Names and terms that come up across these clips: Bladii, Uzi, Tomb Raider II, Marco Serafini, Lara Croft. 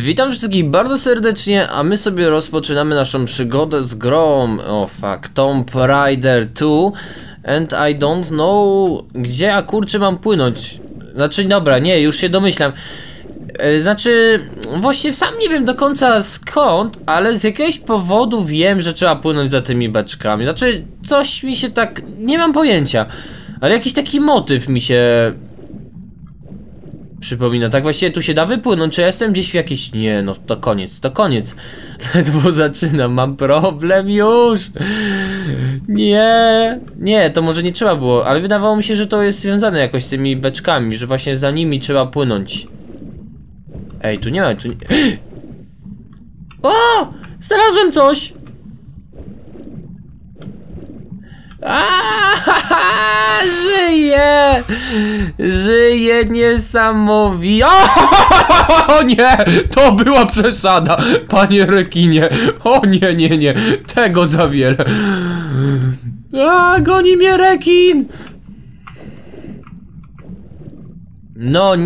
Witam wszystkich bardzo serdecznie, a my sobie rozpoczynamy naszą przygodę z grą Tomb Raider 2 and I don't know, gdzie ja kurczę mam płynąć. Znaczy dobra, nie, już się domyślam. Znaczy, właśnie sam nie wiem do końca skąd, ale z jakiegoś powodu wiem, że trzeba płynąć za tymi beczkami. Znaczy, coś mi się tak... nie mam pojęcia, ale jakiś taki motyw mi się... przypomina, tak właściwie tu się da wypłynąć, czy ja jestem gdzieś w jakiejś... nie, no to koniec. Ledwo zaczynam, mam problem już. Nie, to może nie trzeba było, ale wydawało mi się, że to jest związane jakoś z tymi beczkami, że właśnie za nimi trzeba płynąć. Ej, tu nie ma, tu nie... O! Znalazłem coś! Aaaa, żyje niesamowicie. O nie, to była przesada, panie rekinie. O nie, tego za wiele. A, goni mnie rekin. No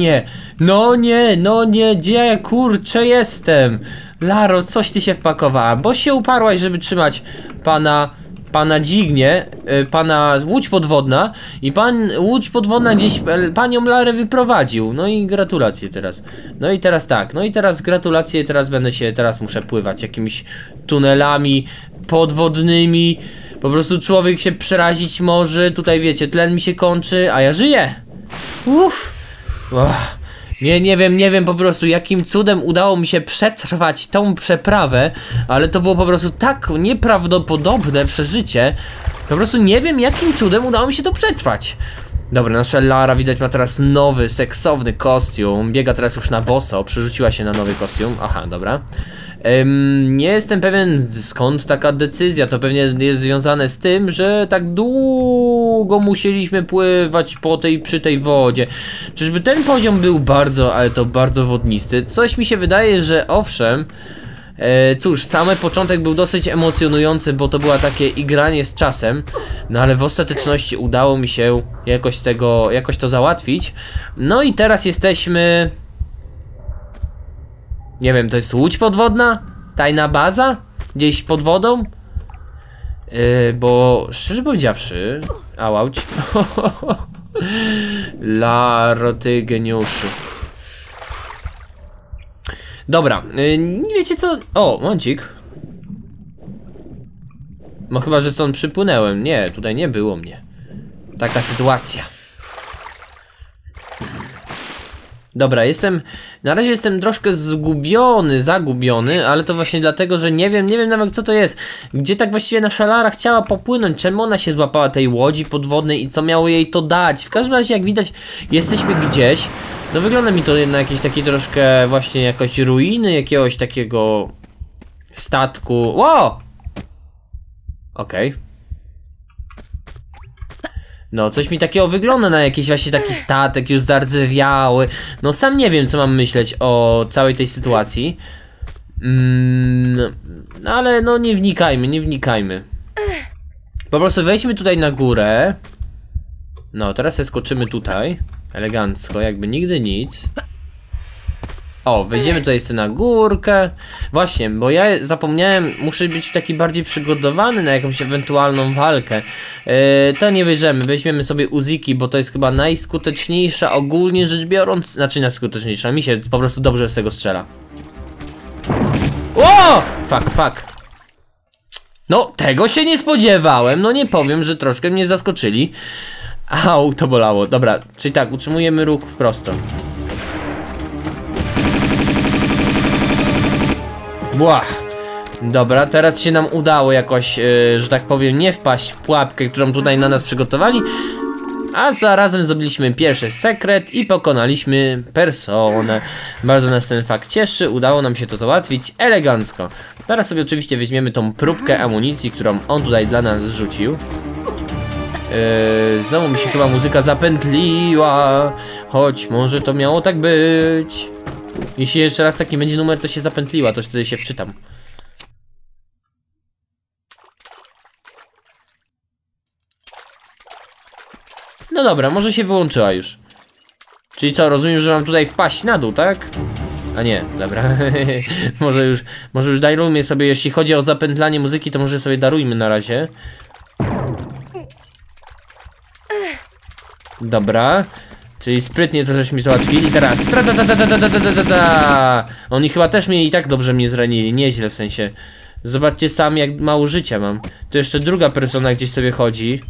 nie, gdzie kurczę jestem? Laro, coś ty się wpakowała, bo się uparłaś, żeby trzymać pana dźwignię, pana łódź podwodna i pan łódź podwodna gdzieś panią Larę wyprowadził, no i gratulacje teraz. No i teraz tak, no i teraz gratulacje, teraz teraz muszę pływać jakimiś tunelami podwodnymi, po prostu człowiek się przerazić może, tutaj wiecie, tlen mi się kończy, a ja żyję. Uff. Oh. Nie wiem po prostu jakim cudem udało mi się przetrwać tą przeprawę, ale to było po prostu tak nieprawdopodobne przeżycie. Po prostu nie wiem jakim cudem udało mi się to przetrwać. Dobra, nasza Lara widać ma teraz nowy, seksowny kostium. Biega teraz już na boso, przerzuciła się na nowy kostium. Aha, dobra. Nie jestem pewien skąd taka decyzja, to pewnie jest związane z tym, że tak długo musieliśmy pływać przy tej wodzie. Czyżby ten poziom był bardzo, ale to bardzo wodnisty? Coś mi się wydaje, że owszem. Cóż, sam początek był dosyć emocjonujący, bo to było takie igranie z czasem. No ale w ostateczności udało mi się jakoś to załatwić. No i teraz jesteśmy... nie wiem, to jest łódź podwodna? Tajna baza? Gdzieś pod wodą? Bo szczerze powiedziawszy... auć. Laro, ty geniuszu. Dobra, wiecie co? O, momencik. No chyba, że stąd przypłynęłem. Nie, tutaj nie było mnie. Taka sytuacja. Dobra, jestem... na razie jestem troszkę zagubiony, ale to właśnie dlatego, że nie wiem nawet co to jest. Gdzie tak właściwie nasza Lara chciała popłynąć, czemu ona się złapała tej łodzi podwodnej i co miało jej to dać? W każdym razie jak widać jesteśmy gdzieś. No wygląda mi to na jakieś takie troszkę właśnie jakoś ruiny jakiegoś takiego statku. Ło! Okej. No coś mi takiego wygląda na jakiś właśnie taki statek już zardzewiały. No sam nie wiem co mam myśleć o całej tej sytuacji. Ale no nie wnikajmy. Po prostu wejdźmy tutaj na górę. No teraz zeskoczymy tutaj. Elegancko, jakby nigdy nic. O, wejdziemy tutaj jeszcze na górkę. Właśnie, bo ja zapomniałem, muszę być taki bardziej przygotowany na jakąś ewentualną walkę. To nie bierzemy, weźmiemy sobie Uziki, bo to jest chyba najskuteczniejsza ogólnie rzecz biorąc. Znaczy najskuteczniejsza, mi się po prostu dobrze z tego strzela. O! Fuck. No, tego się nie spodziewałem, no nie powiem, że troszkę mnie zaskoczyli. Au, to bolało. Dobra, czyli tak, utrzymujemy ruch prosto. Błah. Dobra, teraz się nam udało jakoś, że tak powiem, nie wpaść w pułapkę, którą tutaj na nas przygotowali. A zarazem zdobyliśmy pierwszy sekret i pokonaliśmy personę. Bardzo nas ten fakt cieszy, udało nam się to załatwić elegancko. Teraz sobie oczywiście weźmiemy tą próbkę amunicji, którą on tutaj dla nas zrzucił. Znowu mi się chyba muzyka zapętliła. Choć może to miało tak być. Jeśli jeszcze raz taki będzie numer, to się zapętliła, to wtedy się wczytam. No dobra, może się wyłączyła już. Czyli co, rozumiem, że mam tutaj wpaść na dół, tak? A nie, dobra. może już darujmy sobie, jeśli chodzi o zapętlanie muzyki, to może sobie darujmy na razie. Dobra. Czyli sprytnie to żeśmy załatwili. Teraz oni chyba też mnie i tak dobrze mnie zranili. Nieźle w sensie. Zobaczcie sami, jak mało życia mam. To jeszcze druga persona gdzieś sobie chodzi.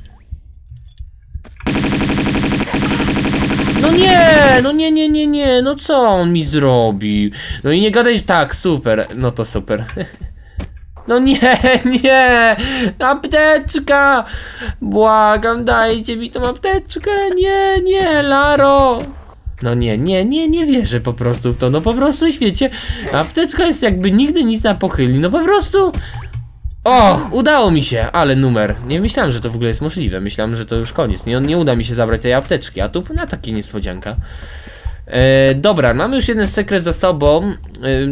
No nie, no nie, no co on mi zrobił? No i nie gadaj, tak, super, no to super. No nie, apteczka! Błagam, dajcie mi tą apteczkę, nie, Laro! No nie wierzę po prostu w to, no po prostu świecie. Apteczka jest jakby nigdy nic na pochyli, no po prostu... Och, udało mi się, ale numer. Nie myślałem, że to w ogóle jest możliwe, myślałem, że to już koniec. Nie uda mi się zabrać tej apteczki, a tu na takie niespodzianka. Dobra, mamy już jeden sekret za sobą.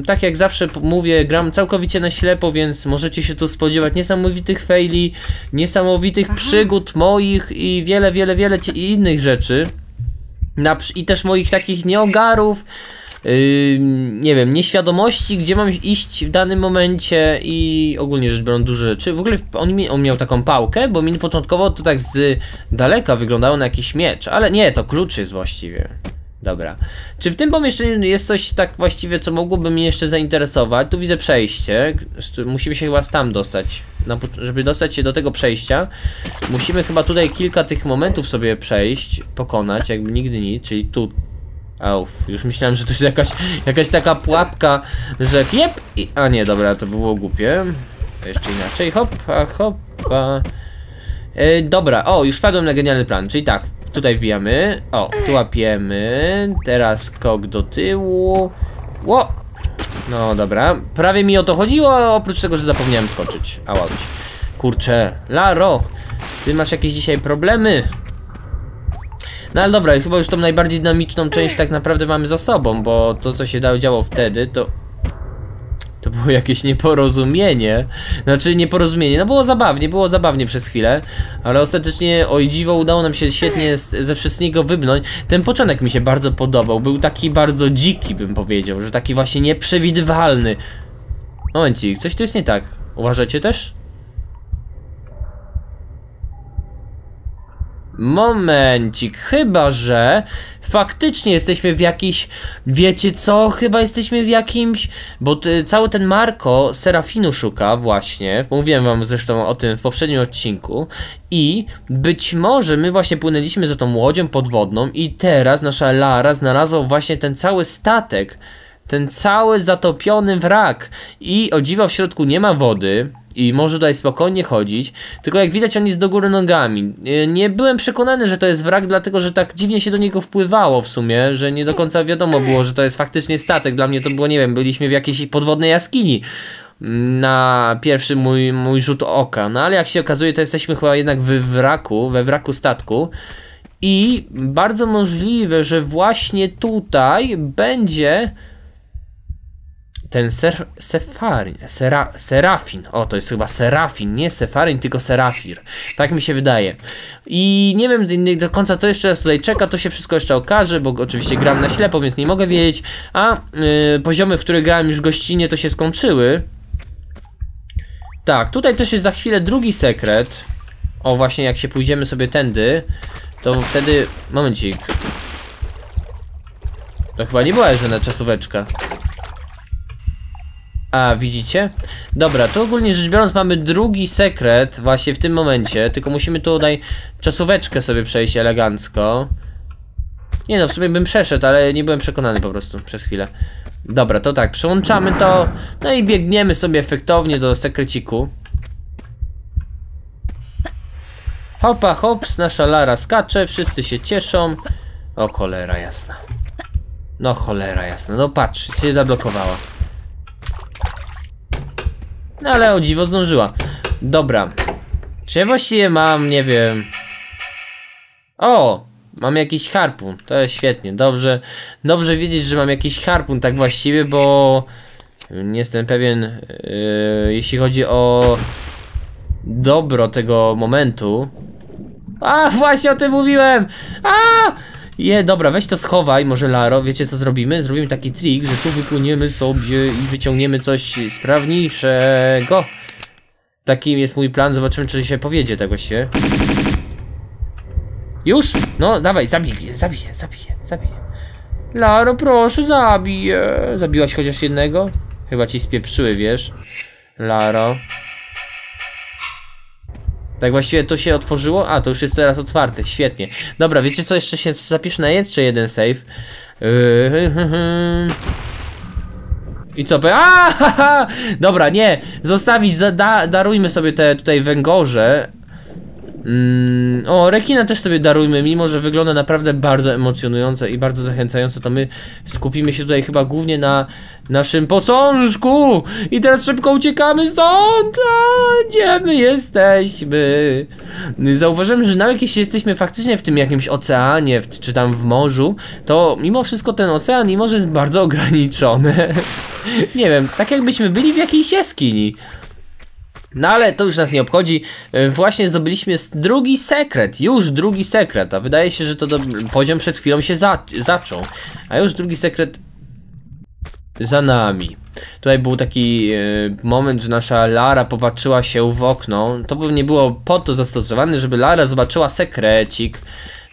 Tak jak zawsze mówię, gram całkowicie na ślepo, więc możecie się tu spodziewać niesamowitych faili, niesamowitych przygód moich i wiele innych rzeczy. I też moich takich nieogarów, nie wiem, nieświadomości, gdzie mam iść w danym momencie i ogólnie rzecz biorąc duże rzeczy. W ogóle on miał taką pałkę, bo mi początkowo to tak z daleka wyglądało na jakiś miecz, ale nie, to klucz jest właściwie. Dobra. Czy w tym pomieszczeniu jest coś tak właściwie, co mogłoby mnie jeszcze zainteresować? Tu widzę przejście. Musimy się chyba tam dostać. Żeby dostać się do tego przejścia, musimy chyba tutaj kilka tych momentów sobie przejść, pokonać, jakby nigdy nic, czyli tu. Auf, już myślałem, że to jest jakaś taka pułapka, że jep i... A nie, dobra, to było głupie. To jeszcze inaczej. Hopa. Dobra, o, już wpadłem na genialny plan, czyli tak. Tutaj wbijamy, o, tu łapiemy, teraz skok do tyłu, ło, no dobra, prawie mi o to chodziło, oprócz tego, że zapomniałem skoczyć, a łapić. Kurczę, Laro, ty masz jakieś dzisiaj problemy? No ale dobra, chyba już tą najbardziej dynamiczną część tak naprawdę mamy za sobą, bo to, co się działo wtedy, to było jakieś nieporozumienie. Znaczy nieporozumienie, no było zabawnie przez chwilę. Ale ostatecznie, oj dziwo, udało nam się świetnie ze wszystkiego wybnąć. Ten początek mi się bardzo podobał, był taki bardzo dziki, bym powiedział, że taki właśnie nieprzewidywalny. Momencik, coś tu jest nie tak, uważacie też? Momencik, chyba że faktycznie jesteśmy w jakiś, wiecie co, chyba jesteśmy w jakimś, bo cały ten Marco Serafinu szuka właśnie, mówiłem wam zresztą o tym w poprzednim odcinku i być może my właśnie płynęliśmy za tą łodzią podwodną i teraz nasza Lara znalazła właśnie ten cały statek, ten cały zatopiony wrak i o dziwo w środku nie ma wody. I może tutaj spokojnie chodzić, tylko jak widać on jest do góry nogami. Nie byłem przekonany, że to jest wrak, dlatego że tak dziwnie się do niego wpływało w sumie, że nie do końca wiadomo było, że to jest faktycznie statek. Dla mnie to było, nie wiem, byliśmy w jakiejś podwodnej jaskini na pierwszy mój rzut oka. No ale jak się okazuje, to jesteśmy chyba jednak we wraku statku. I bardzo możliwe, że właśnie tutaj będzie... Ten Serafin, o to jest chyba Serafin, nie Sefarin, tylko Serafir, tak mi się wydaje. I nie wiem do końca co jeszcze nas tutaj czeka, to się wszystko jeszcze okaże, bo oczywiście gram na ślepo, więc nie mogę wiedzieć. A poziomy, w których grałem już gościnnie, to się skończyły. Tak, tutaj też jest za chwilę drugi sekret. O właśnie, jak się pójdziemy sobie tędy, to wtedy... Momencik. To chyba nie była jeszcze na czasóweczka. A, widzicie? Dobra, to ogólnie rzecz biorąc mamy drugi sekret właśnie w tym momencie, tylko musimy tutaj czasóweczkę sobie przejść elegancko. Nie no, w sumie bym przeszedł, ale nie byłem przekonany po prostu przez chwilę. Dobra, to tak, przełączamy to, no i biegniemy sobie efektownie do sekreciku. Hopa hops, nasza Lara skacze, wszyscy się cieszą. O cholera jasna. No cholera jasna, no patrz, się zablokowała. No ale o dziwo zdążyła. Dobra. Czy ja właściwie mam, nie wiem... O! Mam jakiś harpun. To jest świetnie. Dobrze wiedzieć, że mam jakiś harpun tak właściwie, bo... Nie jestem pewien, jeśli chodzi o... dobro tego momentu. A, właśnie o tym mówiłem! A! Dobra, weź to schowaj, może Laro, wiecie co zrobimy? Zrobimy taki trik, że tu wypłyniemy sobie i wyciągniemy coś sprawniejszego. Takim jest mój plan, zobaczymy czy się powiedzie tak właściwie. Już? No dawaj, zabiję. Laro, proszę, zabiję. Zabiłaś chociaż jednego? Chyba ci spieprzyły, wiesz, Laro. Tak właściwie to się otworzyło? A, to już jest teraz otwarte, świetnie. Dobra, wiecie co, jeszcze się zapiszę na jeszcze jeden save. I co? Dobra, nie! Zostawić, darujmy sobie te tutaj węgorze. O, rekina też sobie darujmy, mimo że wygląda naprawdę bardzo emocjonująco i bardzo zachęcająco, to my skupimy się tutaj chyba głównie na naszym posążku. I teraz szybko uciekamy stąd, gdzie my jesteśmy. Zauważyłem, że nawet jeśli jesteśmy faktycznie w tym jakimś oceanie, czy tam w morzu, to mimo wszystko ten ocean, mimo że jest bardzo ograniczony. Nie wiem, tak jakbyśmy byli w jakiejś jaskini. No ale to już nas nie obchodzi. Właśnie zdobyliśmy drugi sekret. Już drugi sekret. A wydaje się, że to poziom przed chwilą się zaczął. A już drugi sekret za nami. Tutaj był taki moment, że nasza Lara popatrzyła się w okno. To pewnie było po to zastosowane, żeby Lara zobaczyła sekrecik.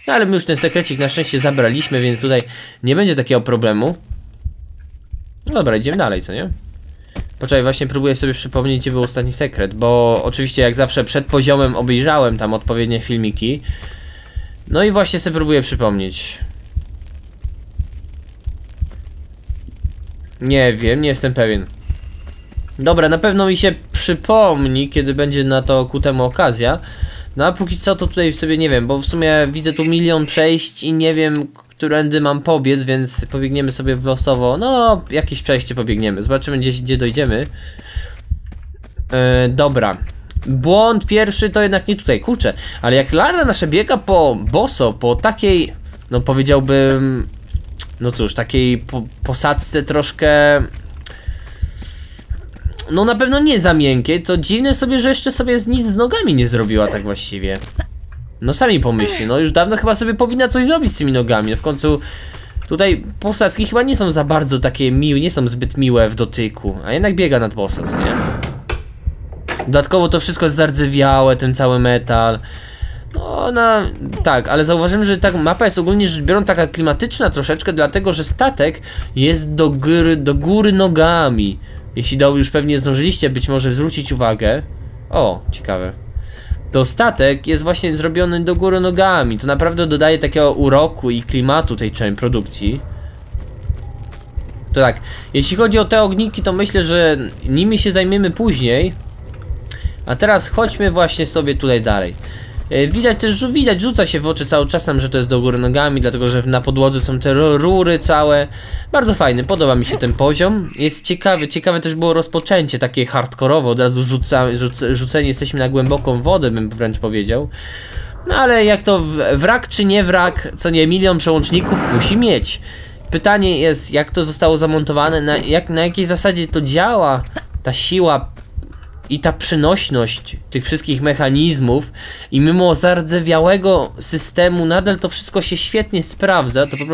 No ale my już ten sekrecik na szczęście zabraliśmy, więc tutaj nie będzie takiego problemu. No dobra, idziemy dalej, co nie? Poczekaj, właśnie próbuję sobie przypomnieć, gdzie był ostatni sekret, bo oczywiście jak zawsze przed poziomem obejrzałem tam odpowiednie filmiki. No i właśnie sobie próbuję przypomnieć. Nie wiem, nie jestem pewien. Dobra, na pewno mi się przypomni, kiedy będzie na to ku temu okazja. No a póki co to tutaj sobie nie wiem, bo w sumie widzę tu milion przejść i nie wiem, którędy mam pobiec, więc pobiegniemy sobie losowo. No, jakieś przejście pobiegniemy. Zobaczymy gdzie dojdziemy. Dobra. Błąd pierwszy to jednak nie tutaj, kurczę. Ale jak Lara nasza biega po boso, po takiej, no powiedziałbym, no cóż, takiej posadzce troszkę, no na pewno nie za miękkie, to dziwne sobie, że jeszcze sobie nic z nogami nie zrobiła tak właściwie. No sami pomyślcie, no już dawno chyba sobie powinna coś zrobić z tymi nogami, no w końcu tutaj posadzki chyba nie są za bardzo takie miłe, nie są zbyt miłe w dotyku, a jednak biega nad posadzką, nie? Dodatkowo to wszystko jest zardzewiałe, ten cały metal. No ona, tak, ale zauważymy, że ta mapa jest ogólnie rzecz biorąc taka klimatyczna troszeczkę, dlatego że statek jest do góry nogami. Jeśli już pewnie zdążyliście być może zwrócić uwagę. O, ciekawe. To statek jest właśnie zrobiony do góry nogami. To naprawdę dodaje takiego uroku i klimatu tej całej produkcji. To tak, jeśli chodzi o te ogniki, to myślę, że nimi się zajmiemy później. A teraz chodźmy właśnie sobie tutaj dalej. Widać też, rzuca się w oczy cały czas nam, że to jest do góry nogami, dlatego że na podłodze są te rury całe. Bardzo fajny, podoba mi się ten poziom. Jest ciekawy, ciekawe też było rozpoczęcie takie hardkorowe, od razu rzucenie, jesteśmy na głęboką wodę, bym wręcz powiedział. No ale jak to wrak czy nie wrak, co nie, milion przełączników musi mieć. Pytanie jest, jak to zostało zamontowane, na jakiej zasadzie to działa, ta siła i ta przynośność tych wszystkich mechanizmów, i mimo zardzewiałego systemu nadal to wszystko się świetnie sprawdza. To po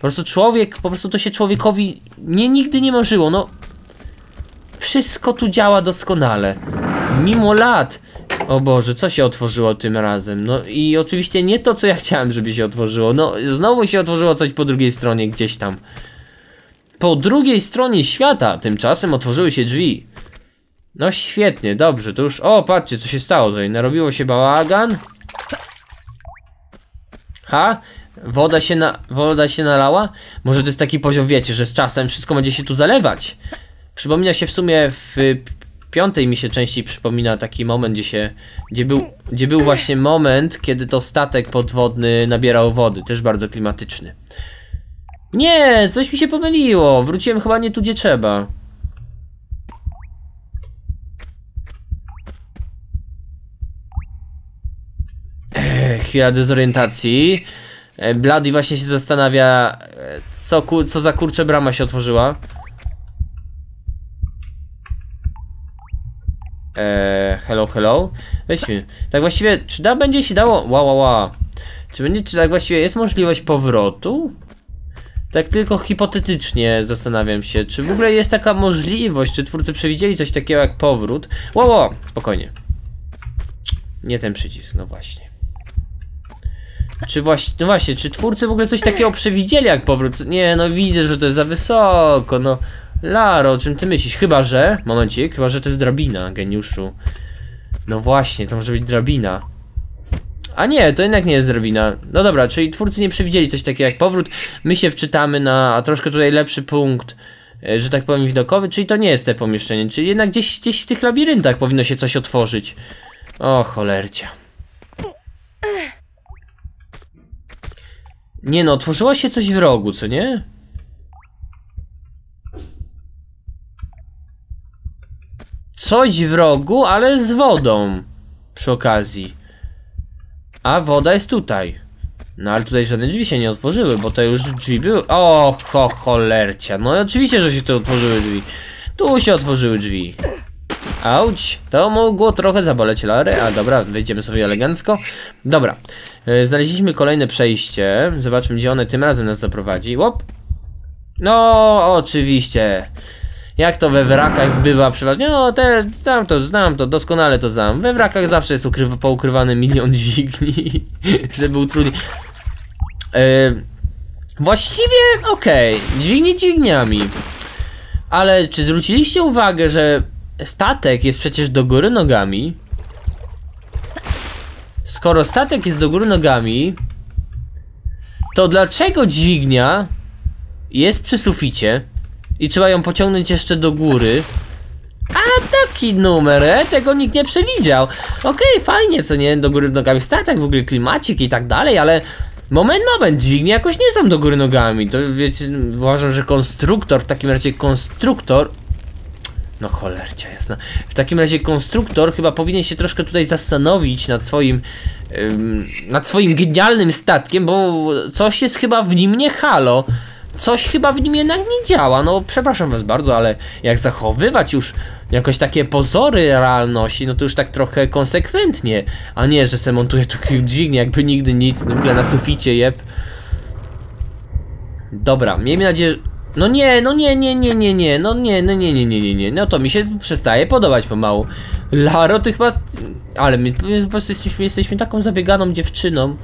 prostu człowiek, to się człowiekowi nigdy nie marzyło. No wszystko tu działa doskonale mimo lat. O Boże, co się otworzyło tym razem? No i oczywiście nie to, co ja chciałem, żeby się otworzyło. No znowu się otworzyło coś po drugiej stronie gdzieś tam. Po drugiej stronie świata tymczasem otworzyły się drzwi. No świetnie, dobrze, to już... O, patrzcie, co się stało tutaj, narobiło się bałagan. Woda się nalała? Może to jest taki poziom, wiecie, że z czasem wszystko będzie się tu zalewać. Przypomina się w sumie w piątej mi się częściej przypomina taki moment, gdzie był właśnie moment, kiedy to statek podwodny nabierał wody, też bardzo klimatyczny. Nie, coś mi się pomyliło, wróciłem chyba nie tu, gdzie trzeba. Chwila dezorientacji. Blady właśnie się zastanawia, co za kurczę brama się otworzyła. Hello, hello. Weźmy. Tak właściwie, czy będzie się dało... Czy będzie, czy tak właściwie jest możliwość powrotu? Tak tylko hipotetycznie zastanawiam się, czy w ogóle jest taka możliwość, czy twórcy przewidzieli coś takiego jak powrót? Ło, spokojnie. Nie ten przycisk, no właśnie. No właśnie, czy twórcy w ogóle coś takiego przewidzieli jak powrót? Nie, no widzę, że to jest za wysoko, no. Laro, o czym ty myślisz? Chyba, że... Momencik, chyba, że to jest drabina, geniuszu. No właśnie, to może być drabina. A nie, to jednak nie jest drabina. No dobra, czyli twórcy nie przewidzieli coś takiego jak powrót. My się wczytamy na troszkę tutaj lepszy punkt, że tak powiem, widokowy. Czyli to nie jest te pomieszczenie. Czyli jednak gdzieś w tych labiryntach powinno się coś otworzyć. O cholercia. Nie no, otworzyło się coś w rogu, co nie? Coś w rogu, ale z wodą. Przy okazji. A woda jest tutaj. No ale tutaj żadne drzwi się nie otworzyły, bo to już drzwi były. O, cholercia. No oczywiście, że się tu otworzyły drzwi. Tu się otworzyły drzwi. Auć, to mogło trochę zaboleć Larę, a dobra, wejdziemy sobie elegancko. Dobra, znaleźliśmy kolejne przejście. Zobaczmy, gdzie one tym razem nas zaprowadzi. Łop. No, oczywiście. Jak to we wrakach bywa przeważnie? No, też znam to, doskonale to znam. We wrakach zawsze jest poukrywane milion dźwigni, żeby utrudnić. Właściwie, okej, dźwignie dźwigniami. Ale czy zwróciliście uwagę, że statek jest przecież do góry nogami? Skoro statek jest do góry nogami, to dlaczego dźwignia jest przy suficie? I trzeba ją pociągnąć jeszcze do góry. A taki numer, tego nikt nie przewidział. Okej, fajnie, co nie, do góry nogami statek, w ogóle klimacik i tak dalej, ale moment, dźwignie jakoś nie są do góry nogami. To wiecie, uważam, że konstruktor, w takim razie konstruktor... No cholercia jasna. W takim razie konstruktor chyba powinien się troszkę tutaj zastanowić nad swoim genialnym statkiem, bo coś jest chyba w nim nie halo. Coś chyba w nim jednak nie działa. No przepraszam was bardzo, ale jak zachowywać już jakoś takie pozory realności, no to już tak trochę konsekwentnie, a nie, że se montuje takich dźwigni jakby nigdy nic, no w ogóle na suficie jeb. Dobra, miejmy nadzieję, że... No nie, no nie, no nie, no to mi się przestaje podobać pomału. Laro, ty chyba... Ale my po prostu jesteśmy taką zabieganą dziewczyną,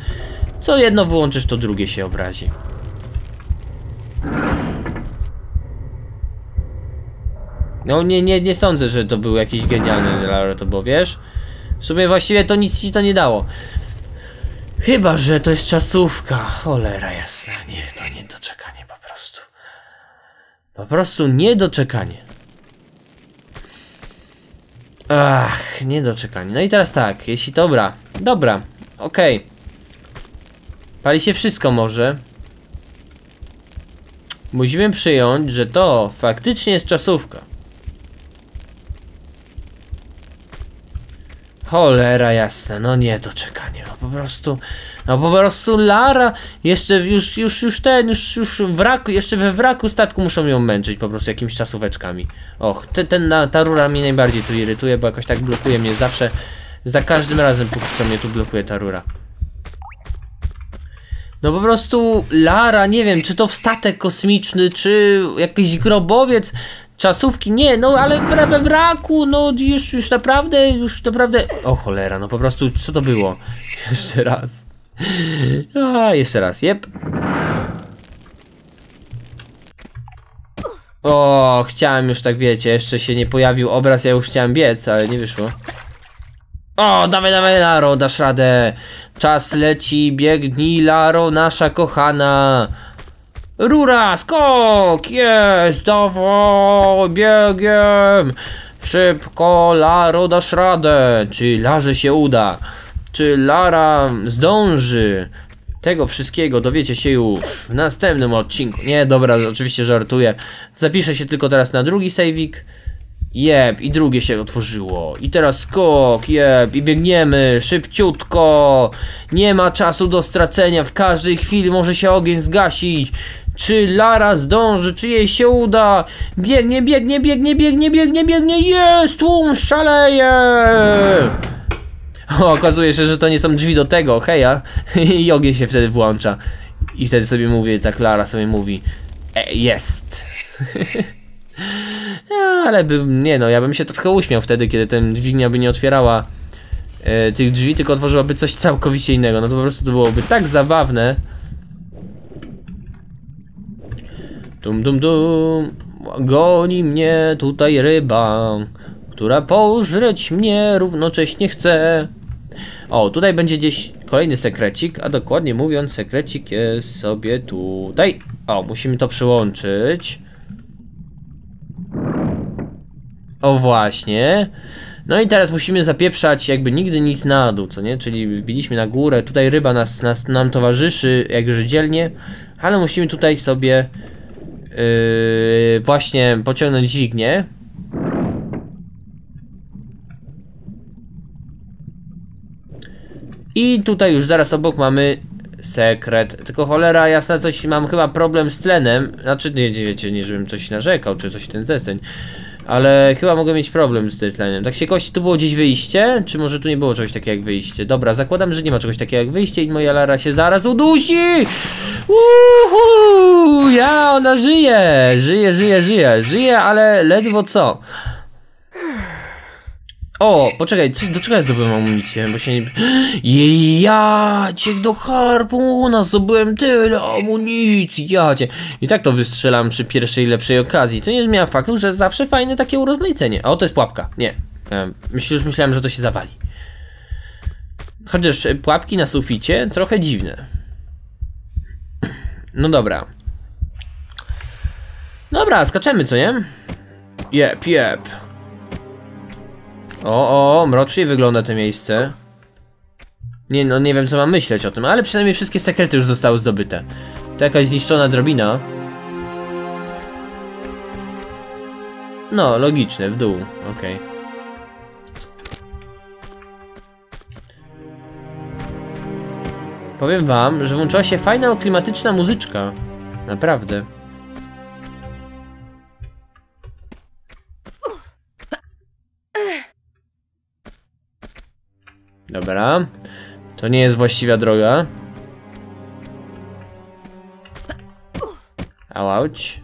co jedno wyłączysz, to drugie się obrazi. No nie sądzę, że to był jakiś genialny Lara, to bo wiesz, w sumie właściwie to nic ci to nie dało. Chyba, że to jest czasówka. Cholera jasna, nie, to niedoczekanie po prostu. Po prostu niedoczekanie. Ach, niedoczekanie. No i teraz tak, jeśli dobra, okej. Pali się wszystko może. Musimy przyjąć, że to faktycznie jest czasówka. Cholera jasna, no nie, to czekanie, no po prostu Lara, jeszcze już wraku, jeszcze we wraku statku muszą ją męczyć po prostu jakimiś czasóweczkami. Och, ta rura mnie najbardziej tu irytuje, bo jakoś tak blokuje mnie zawsze, za każdym razem, póki co mnie tu blokuje ta rura. No po prostu Lara, nie wiem, czy to statek kosmiczny, czy jakiś grobowiec, czasówki, nie, no ale we wraku, no już naprawdę, o cholera, no po prostu, co to było? Jeszcze raz. A, jeszcze raz, jep. O, chciałem już, tak wiecie, jeszcze się nie pojawił obraz, ja już chciałem biec, ale nie wyszło. O, dawaj, Laro, dasz radę. Czas leci, biegnij, Laro, nasza kochana. Rura, skok, jest, dawaj, biegiem. Szybko, Laro, dasz radę. Czy Larze się uda? Czy Lara zdąży? Tego wszystkiego dowiecie się już w następnym odcinku. Nie, dobra, oczywiście żartuję. Zapiszę się tylko teraz na drugi save'ik. Jeb, i drugie się otworzyło. I teraz skok, jeb, i biegniemy szybciutko. Nie ma czasu do stracenia. W każdej chwili może się ogień zgasić. Czy Lara zdąży? Czy jej się uda? Biegnie. Jest, tłum szaleje. O, okazuje się, że to nie są drzwi do tego, heja. I ogień się wtedy włącza. I wtedy sobie mówię, tak Lara sobie mówi, jest. Ale bym, nie no, ja bym się trochę uśmiał wtedy, kiedy ten dźwignia by nie otwierała tych drzwi, tylko otworzyłaby coś całkowicie innego. No to po prostu to byłoby tak zabawne. Dum dum dum. Goni mnie tutaj ryba, która pożreć mnie równocześnie chce. O, tutaj będzie gdzieś kolejny sekrecik, a dokładnie mówiąc sekrecik jest sobie tutaj. O, musimy to przyłączyć. O właśnie. No i teraz musimy zapieprzać jakby nigdy nic na dół, co nie? Czyli wbiliśmy na górę, tutaj ryba nam towarzyszy jakże dzielnie. Ale musimy tutaj sobie właśnie pociągnąć dźwignię. I tutaj już zaraz obok mamy sekret. Tylko cholera jasna, coś mam chyba problem z tlenem. Znaczy, nie wiecie, nie żebym coś narzekał, czy coś w ten deseń. Ale chyba mogę mieć problem z tym tlenem. Tak się kości, tu było gdzieś wyjście? Czy może tu nie było czegoś takiego jak wyjście? Dobra, zakładam, że nie ma czegoś takiego jak wyjście i moja Lara się zaraz udusi! Uhu! Ja, ona żyje! Żyje, ale ledwo co? O, poczekaj, do czego ja zdobyłem amunicję? Bo się nie... Jejacie, do harpuna zdobyłem tyle amunicji, jacie. I tak to wystrzelam przy pierwszej lepszej okazji. Co nie zmienia faktu, że zawsze fajne takie urozmaicenie. A o, to jest pułapka. Nie. Myślałem, że to się zawali. Chociaż pułapki na suficie trochę dziwne. No dobra. Dobra, skaczemy, co nie? Jep. O, mrocznie wygląda to miejsce. Nie, no nie wiem, co mam myśleć o tym, ale przynajmniej wszystkie sekrety już zostały zdobyte. To jakaś zniszczona drabina. No, logiczne, w dół, okej. Powiem wam, że włączyła się fajna, klimatyczna muzyczka. Naprawdę. Dobra, to nie jest właściwa droga. Auć.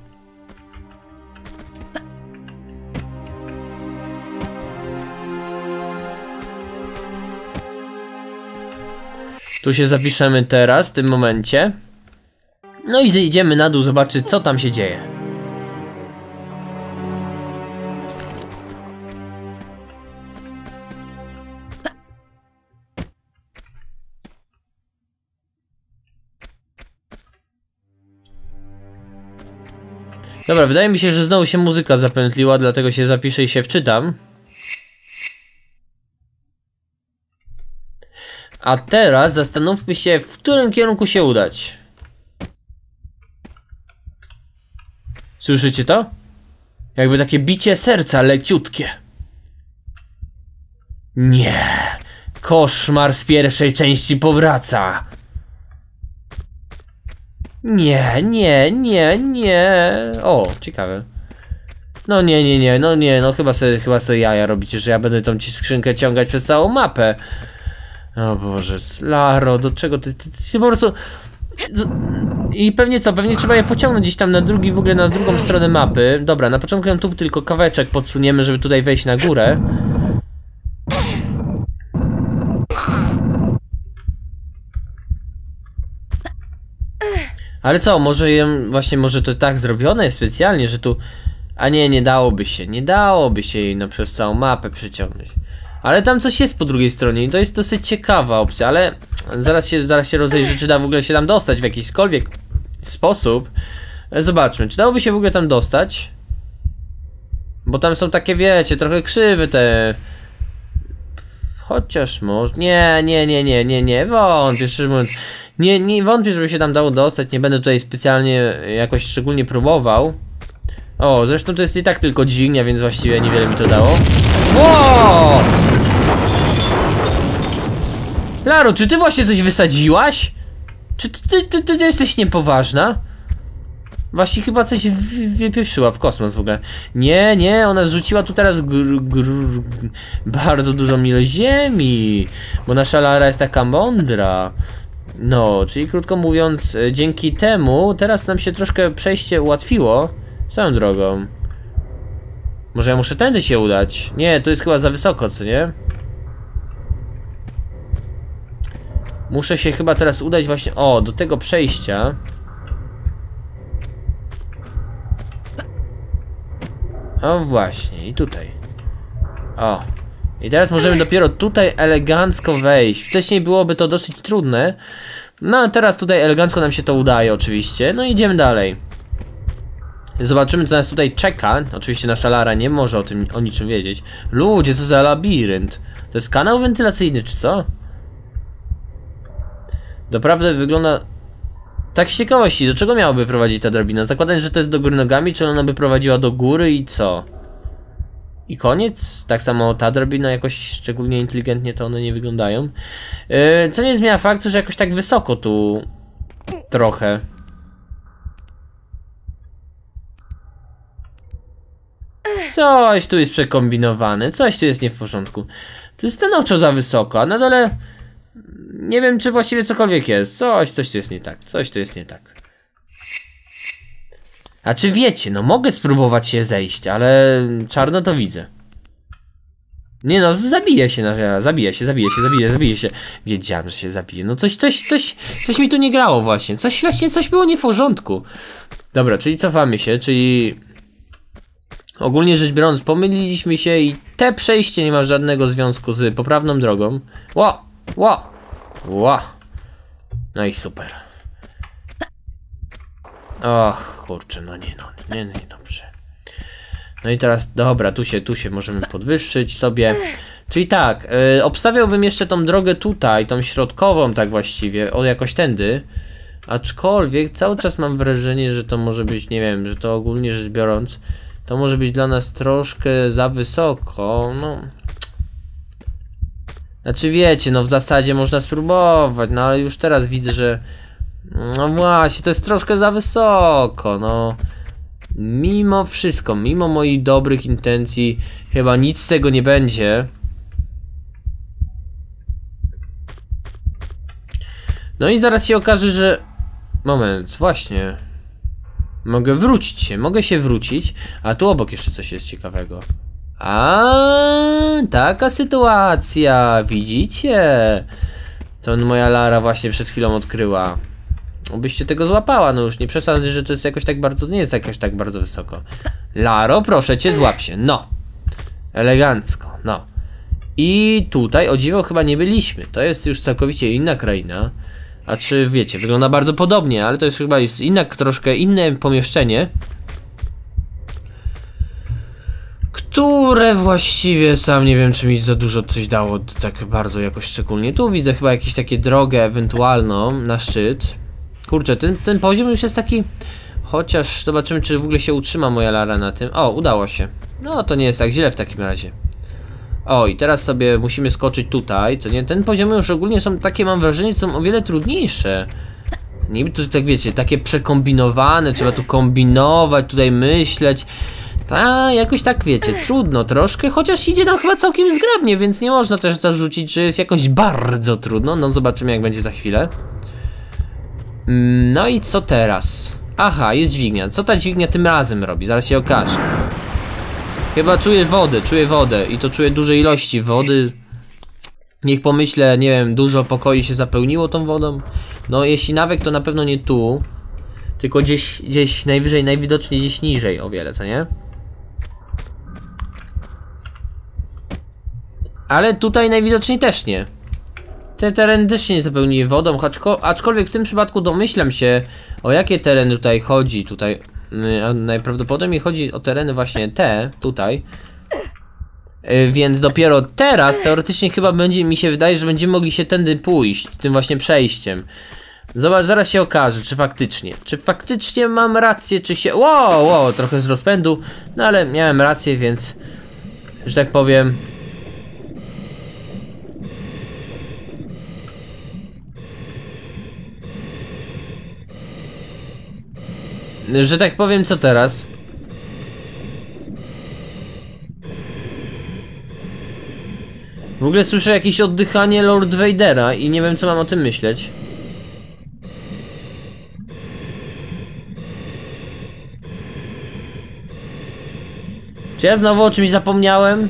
Tu się zapiszemy teraz, w tym momencie. No i idziemy na dół zobaczyć, co tam się dzieje. Dobra, wydaje mi się, że znowu się muzyka zapętliła, dlatego się zapiszę i się wczytam. A teraz zastanówmy się, w którym kierunku się udać. Słyszycie to? Jakby takie bicie serca leciutkie. Nie. Koszmar z pierwszej części powraca. Nie. O, ciekawe. No nie, no chyba sobie jaja robicie, że ja będę tą skrzynkę ciągać przez całą mapę. O Boże, Laro, do czego ty po prostu... I pewnie co, pewnie trzeba je pociągnąć gdzieś tam na drugi, w ogóle na drugą stronę mapy. Dobra, na początku ją tu tylko kawałeczek podsuniemy, żeby tutaj wejść na górę. Ale co, może to tak zrobione jest specjalnie, że tu... A nie dałoby się jej no przez całą mapę przeciągnąć. Ale tam coś jest po drugiej stronie i to jest dosyć ciekawa opcja, ale... Zaraz się rozejrzę, czy da w ogóle się tam dostać w jakiśkolwiek sposób. Zobaczmy, czy dałoby się w ogóle tam dostać? Bo tam są takie, wiecie, trochę krzywe te... Chociaż może... Nie, wątpię, szczerze mówiąc. Nie wątpię, żeby się tam dało dostać, nie będę tutaj specjalnie jakoś szczególnie próbował. O, zresztą to jest i tak tylko dźwignia, więc właściwie niewiele mi to dało. Ło! Laro, czy ty właśnie coś wysadziłaś? Czy ty jesteś niepoważna? Właśnie chyba coś wypieprzyła w kosmos w ogóle. Nie, nie, ona zrzuciła tu teraz bardzo dużą ilość ziemi, bo nasza Lara jest taka mądra. No, czyli krótko mówiąc, dzięki temu teraz nam się troszkę przejście ułatwiło. Samą drogą. Może ja muszę tędy się udać? Nie, to jest chyba za wysoko, co nie? Muszę się chyba teraz udać właśnie, o, do tego przejścia. O właśnie, i tutaj. O. I teraz możemy dopiero tutaj elegancko wejść. Wcześniej byłoby to dosyć trudne. No a teraz tutaj elegancko nam się to udaje oczywiście. No idziemy dalej. Zobaczymy, co nas tutaj czeka. Oczywiście nasza Lara nie może o niczym wiedzieć. Ludzie, co za labirynt. To jest kanał wentylacyjny, czy co? Naprawdę wygląda... Tak z ciekawości, do czego miałaby prowadzić ta drabina? Zakładając, że to jest do góry nogami, czy ona by prowadziła do góry i co? I koniec? Tak samo ta drabina jakoś szczególnie inteligentnie to one nie wyglądają. Co nie zmienia faktu, że jakoś tak wysoko tu... trochę. Coś tu jest przekombinowane, coś tu jest nie w porządku. Tu jest stanowczo za wysoko, a na dole... Nie wiem, czy właściwie cokolwiek jest. Coś tu jest nie tak, coś tu jest nie tak. A czy wiecie, no mogę spróbować się zejść, ale czarno to widzę. Nie no, zabije się. Wiedziałem, że się zabije. No coś mi tu nie grało właśnie. Coś było nie w porządku. Dobra, czyli cofamy się, czyli... Ogólnie rzecz biorąc, pomyliliśmy się i te przejście nie ma żadnego związku z poprawną drogą. Ła! No i super. Och, kurczę, no nie, dobrze. No i teraz, dobra, tu się możemy podwyższyć sobie. Czyli tak, obstawiałbym jeszcze tą drogę tutaj, tą środkową tak właściwie, o jakoś tędy. Aczkolwiek cały czas mam wrażenie, że to może być, nie wiem, że to ogólnie rzecz biorąc, to może być dla nas troszkę za wysoko, no. Znaczy wiecie, no w zasadzie można spróbować, no ale już teraz widzę, że... No właśnie, to jest troszkę za wysoko, no... Mimo wszystko, mimo moich dobrych intencji, chyba nic z tego nie będzie. No i zaraz się okaże, że... Moment, właśnie. Mogę się wrócić, a tu obok jeszcze coś jest ciekawego. A taka sytuacja, widzicie? Co moja Lara właśnie przed chwilą odkryła. Obyście tego złapała, no już nie przesadzę, że to jest jakoś tak bardzo, nie jest jakoś tak bardzo wysoko. Laro, proszę cię, złap się, no. Elegancko, no. I tutaj, o dziwo, chyba nie byliśmy. To jest już całkowicie inna kraina. A czy wiecie, wygląda bardzo podobnie, ale to jest chyba już troszkę inne pomieszczenie. Które właściwie sam nie wiem, czy mi za dużo coś dało tak bardzo jakoś szczególnie. Tu widzę chyba jakieś takie drogę ewentualną na szczyt. Kurczę, ten poziom już jest taki... Chociaż zobaczymy, czy w ogóle się utrzyma moja Lara na tym. O, udało się. No, to nie jest tak źle w takim razie. O, i teraz sobie musimy skoczyć tutaj, co nie? Ten poziom już ogólnie są takie, mam wrażenie, są o wiele trudniejsze. Niby tu, tak wiecie, takie przekombinowane, trzeba tu kombinować, tutaj myśleć. Ta, jakoś tak wiecie, trudno troszkę, chociaż idzie nam chyba całkiem zgrabnie, więc nie można też zarzucić, że jest jakoś bardzo trudno. No zobaczymy, jak będzie za chwilę. No i co teraz? Aha, jest dźwignia. Co ta dźwignia tym razem robi? Zaraz się okaże. Chyba czuję wodę i to czuję duże ilości wody. Niech pomyślę, nie wiem, dużo pokoi się zapełniło tą wodą. No jeśli nawet, to na pewno nie tu, tylko gdzieś najwyżej, najwidoczniej gdzieś niżej o wiele, co nie? Ale tutaj najwidoczniej też nie. Te tereny też się nie zapełniły wodą, aczkolwiek w tym przypadku domyślam się, o jakie tereny tutaj chodzi. Tutaj najprawdopodobniej chodzi o tereny właśnie te, tutaj. Więc dopiero teraz teoretycznie chyba będzie, mi się wydaje, że będziemy mogli się tędy pójść, tym właśnie przejściem. Zobacz, zaraz się okaże, czy faktycznie mam rację, czy się... Wow, trochę z rozpędu, no ale miałem rację, więc... Że tak powiem... że tak powiem, co teraz? W ogóle słyszę jakieś oddychanie Lord Vadera i nie wiem, co mam o tym myśleć. Czy ja znowu o czymś zapomniałem?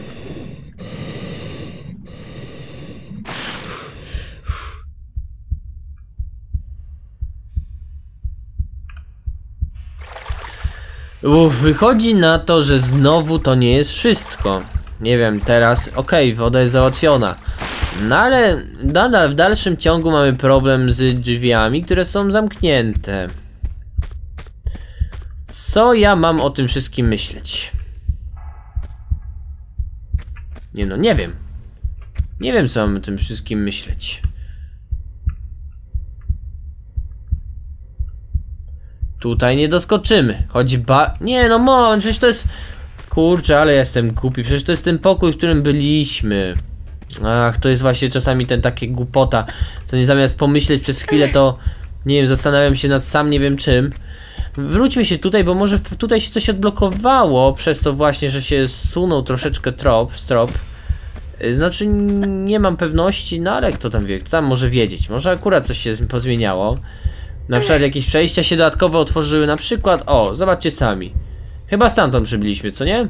Uff, wychodzi na to, że znowu to nie jest wszystko. Nie wiem, teraz... Okej, woda jest załatwiona. No ale nadal w dalszym ciągu mamy problem z drzwiami, które są zamknięte. Co ja mam o tym wszystkim myśleć? Nie no, nie wiem. Nie wiem, co mam o tym wszystkim myśleć. Tutaj nie doskoczymy. Nie no, moment, przecież to jest... Kurczę, ale jestem głupi. Przecież to jest ten pokój, w którym byliśmy. Ach, to jest właśnie czasami ten takie głupota. Co nie, zamiast pomyśleć przez chwilę, to... Nie wiem, zastanawiam się nad sam nie wiem czym. Wróćmy się tutaj, bo może tutaj się coś odblokowało. Przez to właśnie, że się zsunął troszeczkę strop. Znaczy, nie mam pewności, no ale kto tam wie, kto tam może wiedzieć. Może akurat coś się pozmieniało. Na przykład jakieś przejścia się dodatkowo otworzyły, na przykład, o, zobaczcie sami. Chyba stamtąd przybyliśmy, co nie?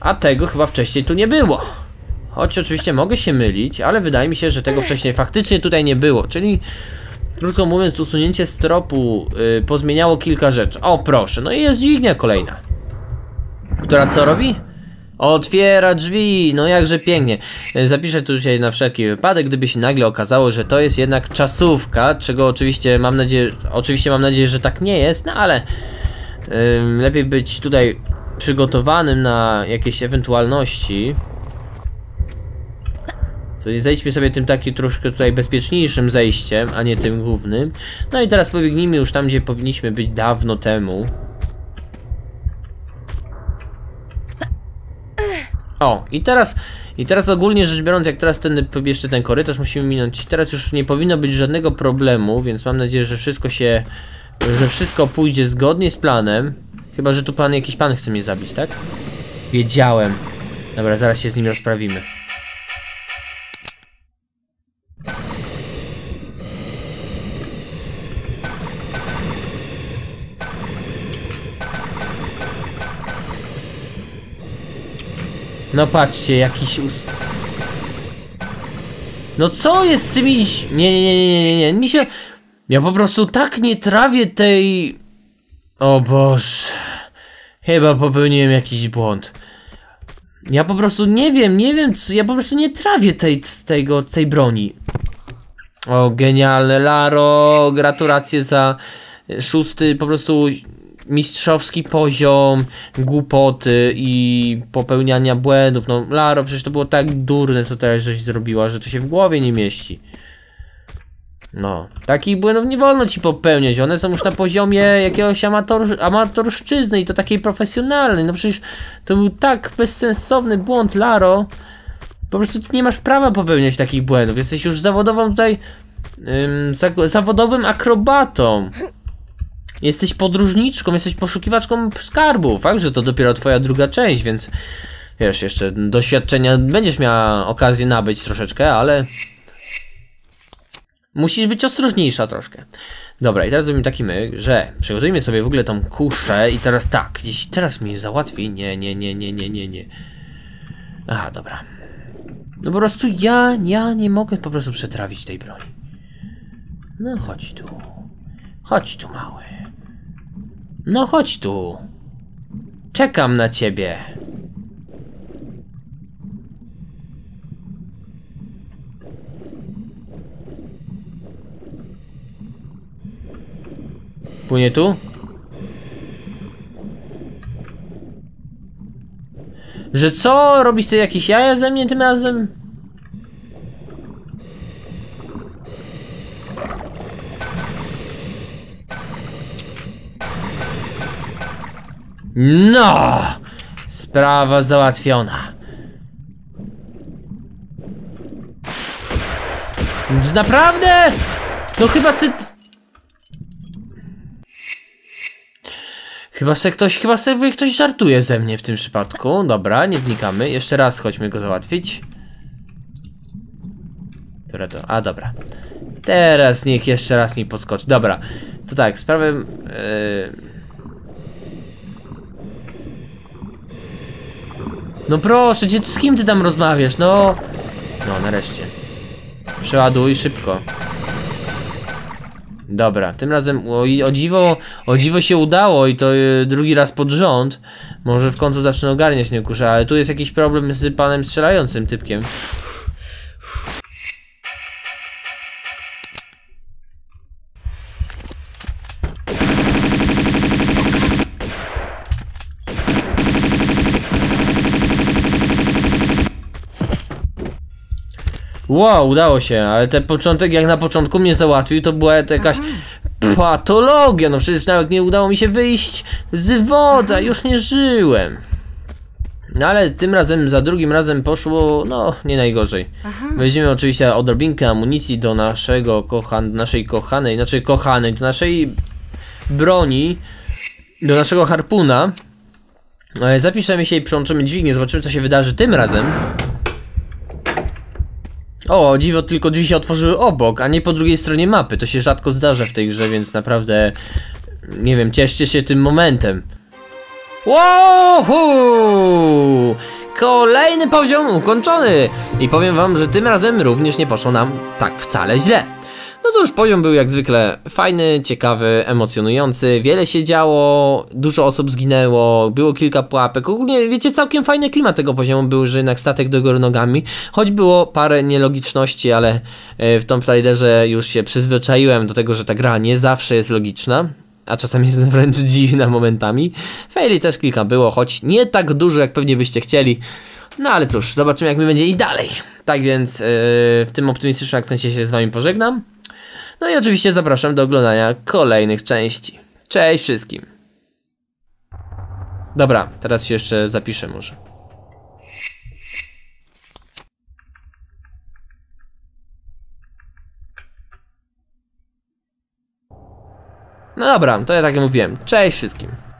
A tego chyba wcześniej tu nie było. Choć oczywiście mogę się mylić, ale wydaje mi się, że tego wcześniej faktycznie tutaj nie było. Czyli, krótko mówiąc, usunięcie stropu pozmieniało kilka rzeczy. O, proszę, no i jest dźwignia kolejna. Która co robi? Otwiera drzwi, no jakże pięknie. Zapiszę tu dzisiaj na wszelki wypadek, gdyby się nagle okazało, że to jest jednak czasówka, czego oczywiście mam nadzieję, że tak nie jest, no ale lepiej być tutaj przygotowanym na jakieś ewentualności. Zejdźmy sobie tym takim troszkę tutaj bezpieczniejszym zejściem, a nie tym głównym. No i teraz pobiegnijmy już tam, gdzie powinniśmy być dawno temu. O, i teraz ogólnie rzecz biorąc, jak teraz jeszcze ten korytarz musimy minąć, teraz już nie powinno być żadnego problemu, więc mam nadzieję, że wszystko pójdzie zgodnie z planem. Chyba że tu jakiś pan chce mnie zabić, tak? Wiedziałem. Dobra, zaraz się z nim rozprawimy. No patrzcie, jakiś No co jest z tymi... Nie, mi się... Ja po prostu tak nie trawię tej... O Boże... Chyba popełniłem jakiś błąd. Ja po prostu nie wiem co... Ja po prostu nie trawię tej broni. O, genialne, Laro, gratulacje za 6. po prostu... mistrzowski poziom głupoty i popełniania błędów. No Laro, przecież to było tak durne, co teraz żeś zrobiła, że to się w głowie nie mieści. No, takich błędów nie wolno ci popełniać, one są już na poziomie jakiegoś amatorszczyzny i to takiej profesjonalnej. No przecież to był tak bezsensowny błąd, Laro. Po prostu ty nie masz prawa popełniać takich błędów, jesteś już zawodową tutaj zawodowym akrobatą. Jesteś podróżniczką, jesteś poszukiwaczką skarbów, fakt, że to dopiero twoja druga część, więc wiesz, jeszcze doświadczenia będziesz miała okazję nabyć troszeczkę, ale musisz być ostrożniejsza troszkę. Dobra, i teraz zrobimy taki myk, że przygotujmy sobie w ogóle tą kuszę i teraz tak, jeśli teraz mnie załatwi, nie. Aha, dobra. No po prostu ja nie mogę po prostu przetrawić tej broni. No chodź tu. Chodź tu, mały. No chodź tu. Czekam na ciebie. Płynie tu? Że co? Robisz sobie jakieś jaja ze mnie tym razem? No! Sprawa załatwiona. Naprawdę? No chyba Chyba sobie ktoś żartuje ze mnie w tym przypadku. Dobra, nie wnikamy. Jeszcze raz chodźmy go załatwić. Które to? A, dobra. Teraz niech jeszcze raz mi podskoczy. Dobra, to tak, sprawę... No proszę, z kim ty tam rozmawiasz? No... No, nareszcie. Przeładuj szybko. Dobra, tym razem o dziwo się udało i to drugi raz pod rząd. Może w końcu zacznę ogarniać, nie kuszę, ale tu jest jakiś problem z panem strzelającym typkiem. Wow, udało się, ale ten początek jak na początku mnie załatwił, to była to jakaś patologia, no przecież nawet nie udało mi się wyjść z wody, już nie żyłem. No ale tym razem, za drugim razem poszło, no nie najgorzej. Weźmiemy oczywiście odrobinkę amunicji do naszej broni, do naszego harpuna. Zapiszemy się i przyłączymy dźwignię, zobaczymy co się wydarzy tym razem. O, dziwo, tylko drzwi się otworzyły obok, a nie po drugiej stronie mapy. To się rzadko zdarza w tej grze, więc naprawdę... Nie wiem, cieszcie się tym momentem. Woohoo! Kolejny poziom ukończony! I powiem wam, że tym razem również nie poszło nam tak wcale źle. No cóż, poziom był jak zwykle fajny, ciekawy, emocjonujący. Wiele się działo, dużo osób zginęło, było kilka pułapek. Ogólnie, wiecie, całkiem fajny klimat tego poziomu był, że jednak statek do góry nogami. Choć było parę nielogiczności, ale w Tomb Raiderze już się przyzwyczaiłem do tego, że ta gra nie zawsze jest logiczna. A czasami jest wręcz dziwna momentami. Faili też kilka było, choć nie tak dużo jak pewnie byście chcieli. No ale cóż, zobaczymy jak mi będzie iść dalej. Tak więc w tym optymistycznym akcencie się z wami pożegnam. No i oczywiście zapraszam do oglądania kolejnych części. Cześć wszystkim. Dobra, teraz się jeszcze zapiszę może. No dobra, to ja tak jak mówiłem. Cześć wszystkim.